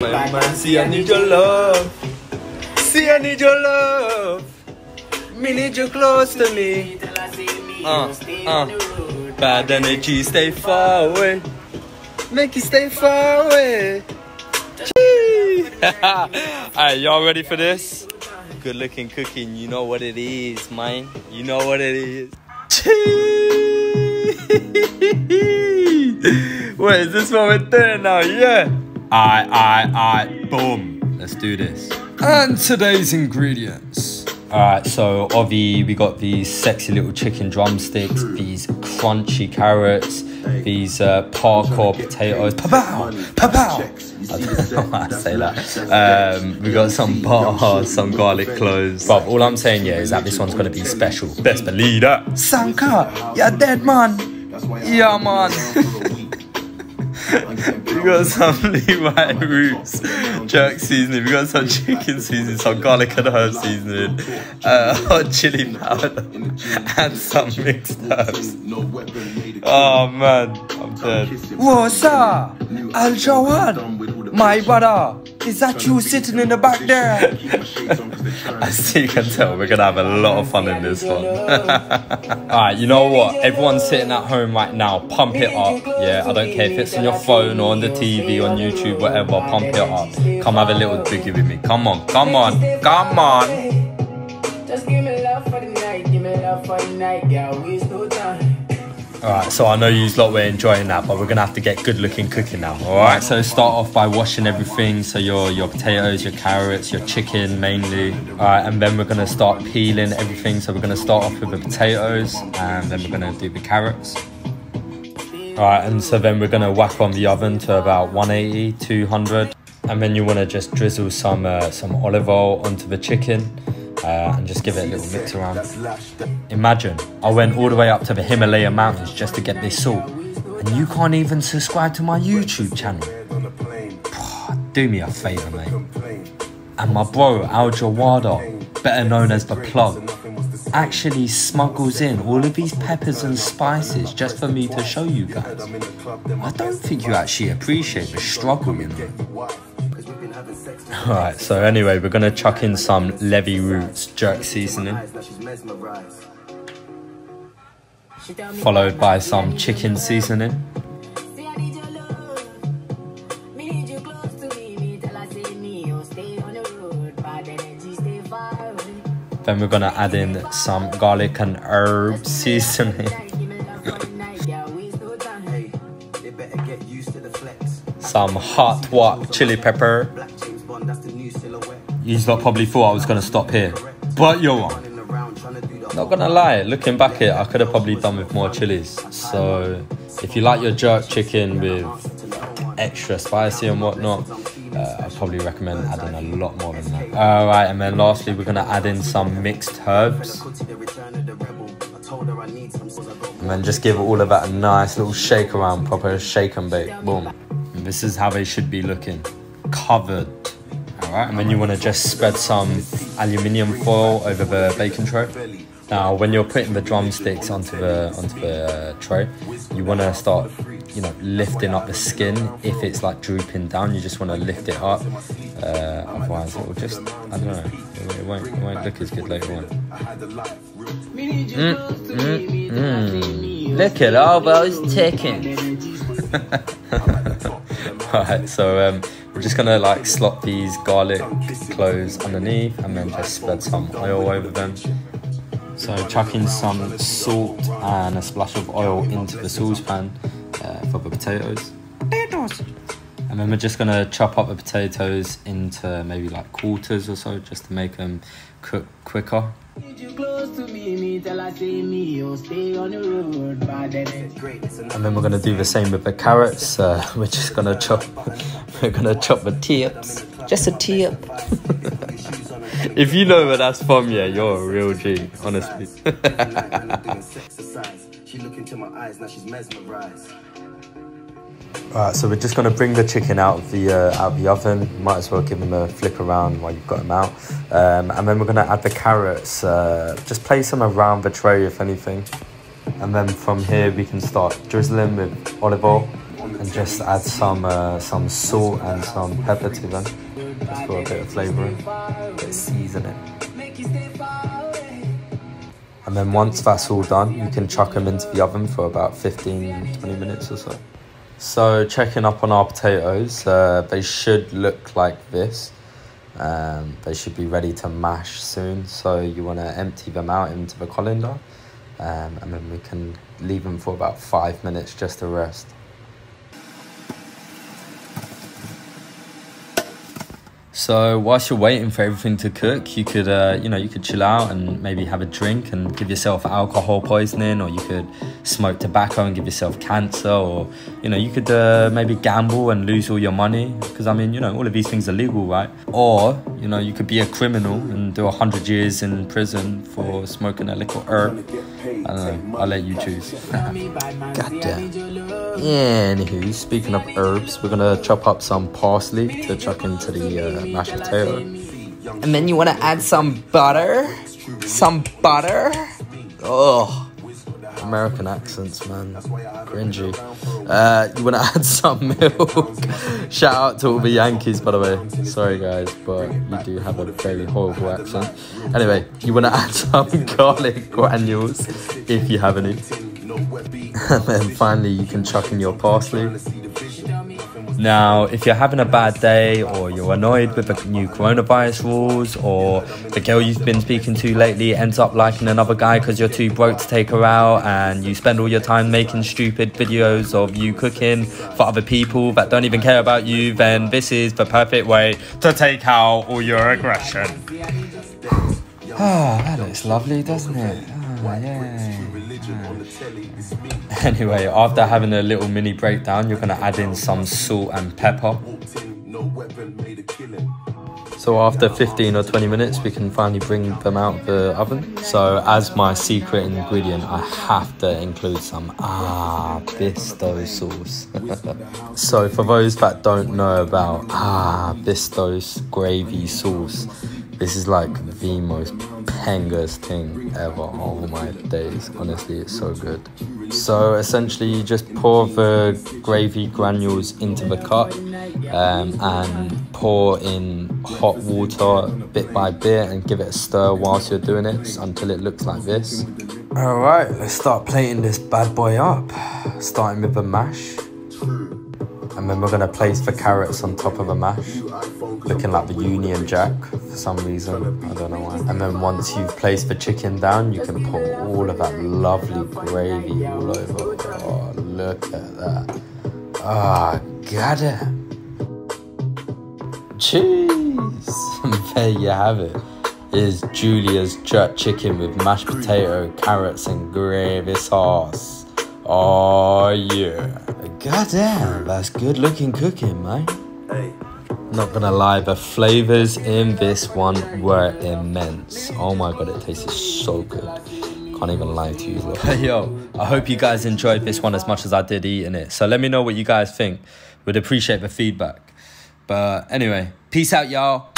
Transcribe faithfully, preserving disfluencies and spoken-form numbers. My man, see I need your love. See I need your love. Me need you close to me. Uh, uh. Bad energy, stay far away. Make you stay far away. Alright, y'all ready for this? Good looking cooking, you know what it is, man. You know what it is. Wait, is this one right there now? Yeah. I, I, I, boom. Let's do this. And today's ingredients. Alright, so Ovi, we got these sexy little chicken drumsticks, these crunchy carrots, these uh, parkour potatoes. Pa-pow! Pa-pow! I don't know why I say that. Um, we got some bar, some garlic cloves. But all I'm saying, yeah, is that this one's gonna be special. Best believe that. Sanka, you're dead, man. Yeah, man. We got some Levi Roots jerk seasoning, we got some chicken seasoning, some garlic and herb seasoning, uh, hot chili powder, and some mixed herbs. Oh man, I'm dead. What's up? Al Jawada, my brother, is that you sitting in the back there? As you can tell, we're gonna have a lot of fun in this one. Alright, you know what? Everyone's sitting at home right now, pump it up. Yeah, I don't care if it's on your phone or on the T V, on YouTube, whatever, pump it up. Come have a little boogie with me. Come on, come on, come on. Just give me love for the night, give me love for the night, girl. We still time. Alright, so I know you lot were enjoying that, but we're going to have to get good looking cooking now, alright? So start off by washing everything, so your, your potatoes, your carrots, your chicken mainly. Alright, and then we're going to start peeling everything, so we're going to start off with the potatoes, and then we're going to do the carrots. Alright, and so then we're going to whack on the oven to about one eighty, two hundred. And then you want to just drizzle some, uh, some olive oil onto the chicken. Uh, and just give it a little mix around. Imagine, I went all the way up to the Himalaya mountains just to get this salt, and you can't even subscribe to my YouTube channel. Do me a favour, mate. And my bro, Al Jawada, better known as The Plug, actually smuggles in all of these peppers and spices just for me to show you guys. I don't think you actually appreciate the struggle, you know. Alright, so anyway, we're going to chuck in some Levi Roots jerk seasoning, followed by some chicken seasoning, then we're going to add in some garlic and herb seasoning, some hot wok chili pepper. You lot probably thought I was going to stop here, but you're wrong. Not going to lie, looking back here, I could have probably done with more chilies. So if you like your jerk chicken with extra spicy and whatnot, uh, I'd probably recommend adding a lot more than that. Alright, and then lastly, we're going to add in some mixed herbs. And then just give all of that a nice little shake around, proper shake and bake. Boom. And this is how they should be looking, covered. Alright, and then you want to just spread some aluminium foil over the baking tray. Now, when you're putting the drumsticks onto the onto the uh, tray, you want to start, you know, lifting up the skin. If it's like drooping down, you just want to lift it up. Uh, otherwise, it will just, I don't know, it won't, it won't look as good later on. Mm, mm, mm. Look at all those chickens. Alright, so um, we're just gonna like slot these garlic cloves underneath and then just spread some oil over them. So chuck in some salt and a splash of oil into the saucepan uh, for the potatoes. And then we're just gonna chop up the potatoes into maybe like quarters or so, just to make them cook quicker. And then we're gonna do the same with the carrots. Uh, we're just gonna chop. We're gonna chop the tips. Just a tip. If you know where that's from, yeah, you're a real G, honestly. Alright, so we're just gonna bring the chicken out of the uh, out of the oven. Might as well give them a flip around while you've got them out, um, and then we're gonna add the carrots. Uh, just place them around the tray, if anything, and then from here we can start drizzling with olive oil. and just add some uh, some salt and some pepper to them, just for a bit of flavouring, a bit of seasoning. And then once that's all done, you can chuck them into the oven for about fifteen to twenty minutes or so. So checking up on our potatoes, uh, they should look like this. Um, they should be ready to mash soon, so you want to empty them out into the colander, um, and then we can leave them for about five minutes just to rest. So whilst you're waiting for everything to cook, you could uh, you know, you could chill out and maybe have a drink and give yourself alcohol poisoning, or you could smoke tobacco and give yourself cancer, or you know, you could uh, maybe gamble and lose all your money, because I mean, you know, all of these things are legal, right? Or you know, you could be a criminal and do a hundred years in prison for smoking a little herb. I don't know, I'll let you choose. Goddamn. Yeah, anywho, speaking of herbs, we're gonna chop up some parsley to chuck into the uh, mashed potato. And then you wanna add some butter? Some butter? Oh, American accents, man. Cringy. Uh, you wanna add some milk? Shout out to all the Yankees, by the way. Sorry guys, but you do have a very horrible accent. Anyway, you wanna add some garlic granules, if you have any. And then finally you can chuck in your parsley. Now, if you're having a bad day, or you're annoyed with the new coronavirus rules, or the girl you've been speaking to lately ends up liking another guy because you're too broke to take her out, and you spend all your time making stupid videos of you cooking for other people that don't even care about you, then this is the perfect way to take out all your aggression. Oh, that looks lovely, doesn't it? Oh, yeah. Anyway, after having a little mini breakdown, you're going to add in some salt and pepper. So after fifteen or twenty minutes, we can finally bring them out of the oven. So as my secret ingredient, I have to include some ah Bisto sauce. So for those that don't know about ah Bisto's gravy sauce, this is like the most pangest thing ever. All my days, honestly, it's so good. So essentially you just pour the gravy granules into the cup, um, and pour in hot water bit by bit and give it a stir whilst you're doing it until it looks like this. Alright, let's start plating this bad boy up, starting with the mash. And then we're going to place the carrots on top of the mash, looking like the Union Jack for some reason, I don't know why. And then once you've placed the chicken down, you can pour all of that lovely gravy all over. Oh, look at that. Ah, oh, got it. Cheese! There you have it. It is Julia's jerk chicken with mashed potato, carrots and gravy sauce. Oh yeah. Goddamn, that's good looking cooking, mate. Hey. Not gonna lie, the flavours in this one were immense. Oh my god, it tasted so good. Can't even lie to you. Hey yo, I hope you guys enjoyed this one as much as I did eating it. So let me know what you guys think. Would appreciate the feedback. But anyway, peace out y'all.